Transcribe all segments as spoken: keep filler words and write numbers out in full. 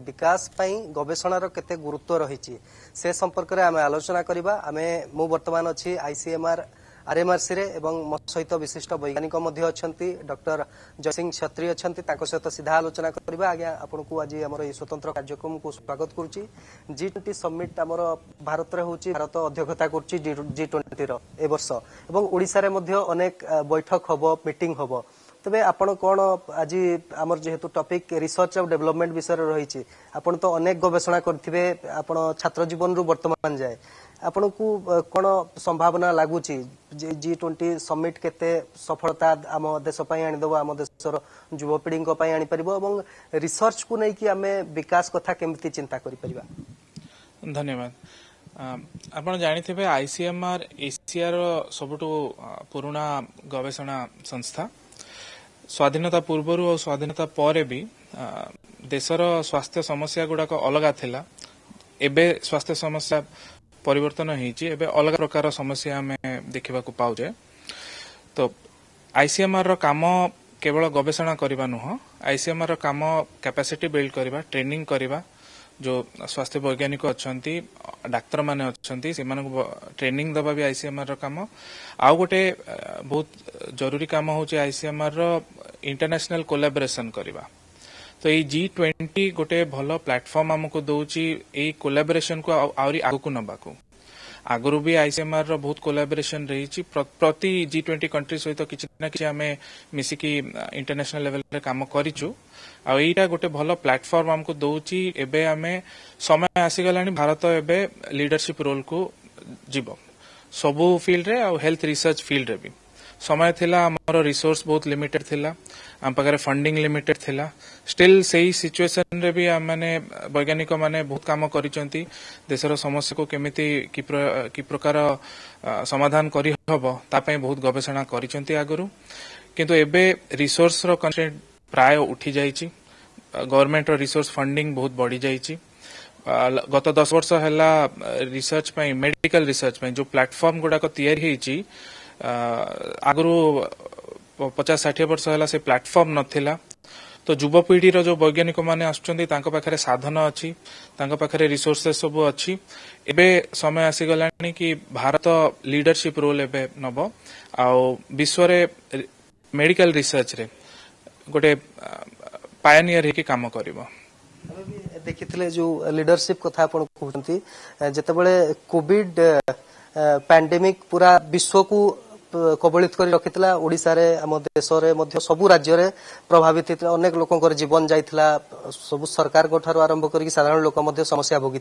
विकास पाई गवेषणार केते गुरुत्व रही से संपर्क में आम आलोचना करवा। मु बर्तमान अच्छी आईसीएमआर आरएमआरसी रे एवं मो सहित विशिष्ट वैज्ञानिक डॉक्टर जयसिंह छत्री अच्छा सहित सीधा आलोचना करवा। आज्ञा आपको आज आम स्वतंत्र कार्यक्रम को स्वागत करुच्ची। जी ट्वेंटी समिट आम भारत में हूँ भारत अध्यक्षता करुच्ची जी ट्वेंटी रर्ष और ओडिशा अनेक बैठक हम मीटिंग हम। तबे आपण कोन आज आमर जेहेतु टॉपिक रिसर्च और डेवलपमेंट विषय रही आपण तो अनेक गवेषणा करथिबे आपण छात्र जीवन रु वर्तमान जाए आपण को कोन संभावना लागुची जी ट्वेंटी समिट केते सफलता आम देश पई आनि दबो आम देशर युवपीढ़ी पई आनि परबो एवं रिसर्च को नै कि हमें विकास कथा केमिति चिंता करि परबा। धन्यवाद। आपण जानिथिबे आईसीएमआर एशिया रो सबटु पुराना गवेषणा संस्था स्वाधीनता पूर्वरु और स्वाधीनता परे भी देशर स्वास्थ्य समस्या गुड़ाक अलग थिला। एबे स्वास्थ्य समस्या परिवर्तन होईची, एबे अलग प्रकार समस्या आम देखा पाऊ जाए। तो आईसीएमआर रो काम केवल गवेषणा करवा नुह, आईसीएमआर रो काम कैपेसिटी बिल्ड करवा, ट्रेनिंग करवा, जो स्वास्थ्य वैज्ञानिक अच्छा डाक्तर मैंने अच्छा से ट्रेनिंग दबा भी आईसीएमआर रो काम। आउ गोटे बहुत जरूरी काम हूँ आईसीएमआर रो इंटरनेशनल कोलैबोरेशन करवा। तो ये जी ट्वेंटी गोटे भल प्लेटफॉर्म आमको दौची यही कोलैबोरेशन को आहरी आगक नाकू। आगुरी भी आईसीएमआर रो बहुत कोलैबोरेशन रही प्रति जी ट्वेंटी कंट्री सहित किसी ना कि आम मिसिकी इंटरनेशनल लेवल रे काम करूँ। आईटा गोटे भल प्लेटफॉर्म आमको दौची। एबे आमे समय आसीगला भारत एबे लीडरशिप रोल को जीव सबू फिल्ड रे और हेल्थ रिसर्च फिल्ड रे भी। समय थिला आमरो रिसोर्स बहुत लिमिटेड थिला, आम पाखे फंडिंग लिमिटेड थिला। स्टिल सही सिचुएशन रे भी आम माने वैज्ञानिक माने बहुत काम करिसंती देशर समस्या को केमिति की, प्र, की प्रकार समाधान करि हबो तापई बहुत गवेषणा करिसंती आगरु। किंतु एबे रिसोर्स रो कंस्ट्रेंट प्राय उठी जाइची, गवर्नमेंट रो रिसोर्स फंडिंग बहुत बढ़ी जाइची। गत दस वर्ष हैला रिसर्च पई मेडिकल रिसर्च पई जो प्लेटफॉर्म गुडा को तयारी हेची आगरु पचास षाठी वर्ष हैला से प्लेटफॉर्म नथिला। तो युवपीढ़ी जो वैज्ञानिक मैंने आसुचंती तांको पाखरे साधन अच्छी, तांको पाखरे रिसोर्सेस सब अच्छी। एबे समय आसीगलानी कि भारत लीडरशिप रोल एबे नबो आउ विश्व रे मेडिकल रिसर्च रे गोटे पायनियर हेकी काम करिवो। देखिथिले जो लीडरशिप कथा आपण कहउचंती जते बेले कोविड पैंडेमिक पूरा विश्व को कबलित कर रखिता। ओडिशा रे आम देश में सबू राज्य रे प्रभावित अनेक लोकंकर जीवन जाइथिला, सब सरकार ठार आरंभ कर साधारण लोक समस्या भोगी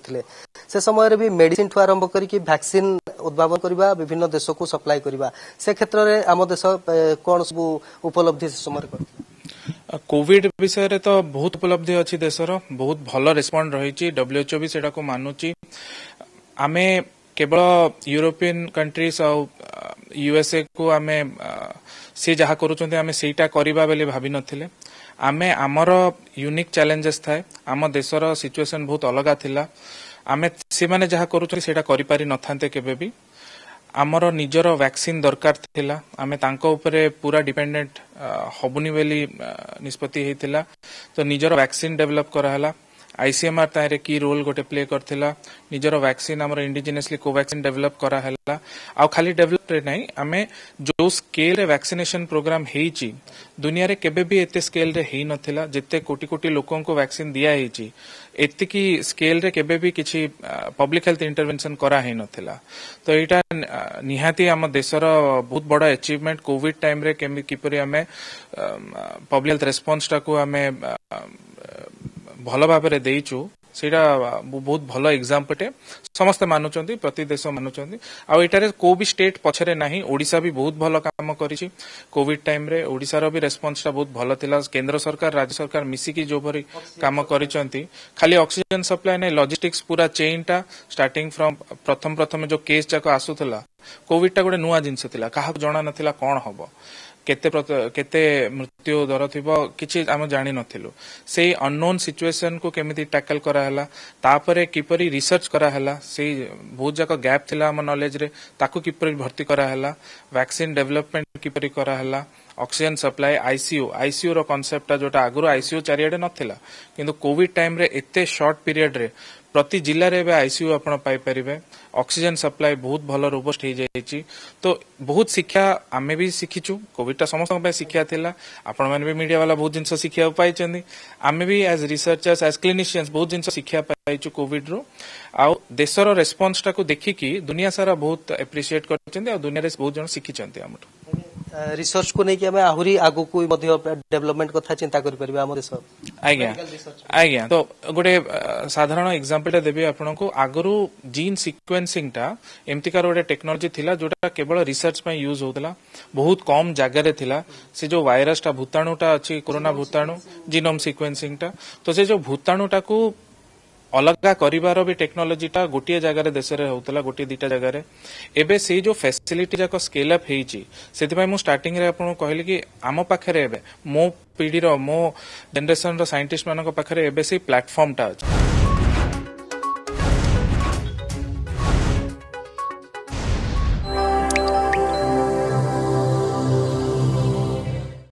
से समय भी मेडिसिन ठू आरंभ करके वैक्सीन उद्भावन करवा, विभिन्न देश को सप्लाई करवा से क्षेत्र में आम देश कौन सब उपलब्धि से समय कर कोविड विषय रे तो बहुत उपलब्धि अच्छी देशर बहुत भल रेस्पॉन्ड रही। डब्ल्यूएचओ भी सेटा को मानुची। आमे केवल यूरोपियन कंट्रीज और यूएसए को आमे से जहा करूछंते आमे सेटा करिबा बेले भाबी नथिले। आमे आमर यूनिक चैलेंजेस थाए, आम देशर सिचुएशन बहुत अलग थिला। आमे से माने जहा करूछंते सेटा करि पारि नथांते केबे भी। आमर निजर वैक्सीन दरकार थिला, आमे तांको उपरे पूरा डिपेंडेंट हबुनी बेली निष्पत्ति हेतिला। तो निजर वैक्सीन डेवलप कराला, आईसीएमआर तारे की रोल गोटे प्ले करथिला। निजर वैक्सीन आमर इंडिजिनियसली कोवैक्सिन डेवलप कराला। आ खाली डेवलप रे नाही, आमे जो स्केल रे वैक्सीनेशन प्रोग्राम हेची दुनिया रे केबे भी एते स्केल रे हे नथिला। जते कोटी कोटी लोकन को वैक्सीन दिया हेची एतिकी स्केल रे केबे भी किछि पब्लिक हेल्थ इंटरवेंशन करा हे नथिला। तो एटा निहाती आम देशर बहुत बड़ा अचीवमेंट। कोविड टाइम रे केमि किपरि आमे पब्लिक हेल्थ रेस्पोंस टाकू आमे भल भाव में देचु सेटा बहुत भल एग्जाम्पलटे समस्ते मानुचंती, प्रति देश मानुचंती। आ एटारे को भी स्टेट पछरे नाही। ओडिशा भी बहुत भल काम करिछि कोविड टाइम रे। ओडिशा रो भी रेस्पॉन्स टा बहुत भल थिला। केंद्र सरकार राज्य सरकार मिसिकी जो भरी काम करिसंती खाली ऑक्सीजन सप्लाई नै, लॉजिस्टिक्स पूरा चेन टा स्टार्टिंग फ्रॉम प्रथम प्रथम जो केस जाक आसुथला कोविड टा गोटे नुआ जिनस थिला, काहा जना नथिला कोन हबो। केते केते मृत्यु दर थिबो किछि हम जानि नथिलु सेई अननोन सिचुएशन को केमिति टैकल करा हला तापरे किपरि रिसर्च करा हला सेई बहुत जक गैप थिला हम नॉलेज रे ताकु किपरि भर्ती करा हला वैक्सीन डेवलपमेंट किपरि करा हला ऑक्सीजन सप्लाई आईसीयू आईसीयू रो कांसेप्ट जोटा आगुरो आईसीयू चारियाडे नथिला किंतु कोविड टाइम रे एते शॉर्ट पीरियड रे प्रति जिल्ला रे आईसीयू आपण पाई परिबे ऑक्सीजन सप्लाई बहुत भल रोबस्ट हो जाइए तो बहुत शिक्षा आम भी शिखीचु कोविडटा समस्त शिक्षा था आपण मैंने भी मीडिया वाला बहुत जिनस शिक्षा पाई आम भी एज रिसर्चर्स एज क्लिनिशियंस बहुत जिनस शिक्षा पाइचु कोविड रो आउ देशर रेस्पॉन्स टाकू देखिकी दुनिया सारा बहुत एप्रिशिएट कर दुनिया बहुत जन शिखी रिसर्च को लेकिन आहरी आगु को डेवलपमेंट कथा चिंता करें तो गोटे साधारण एग्जांपल देवी आपन को आगुरु जीन सिक्वेन्सिंग टा एमतिकार गोटे टेक्नोलोजी थिला जोटा केवल रिसर्च पे यूज होता बहुत कम जगह थिला से जो वायरस टा भूताणु टा अछि कोरोना भूताणु जीनोम सिक्वेन्सिंग टा तो से जो भूताणु टा को अलगा करिवार भी टेक्नोलोजी टा गोटे जगह देश में होता गोटे दिटा जगह एबे से जो फैसिलिटी जाक स्केल अप होती से स्टार्टिंग रे आपन कहली कि आम पाखे एबे मो पीढ़ी रो मो जनरेशन रो साइंटिस्ट मानक पाखे एबे से प्लेटफॉर्म टा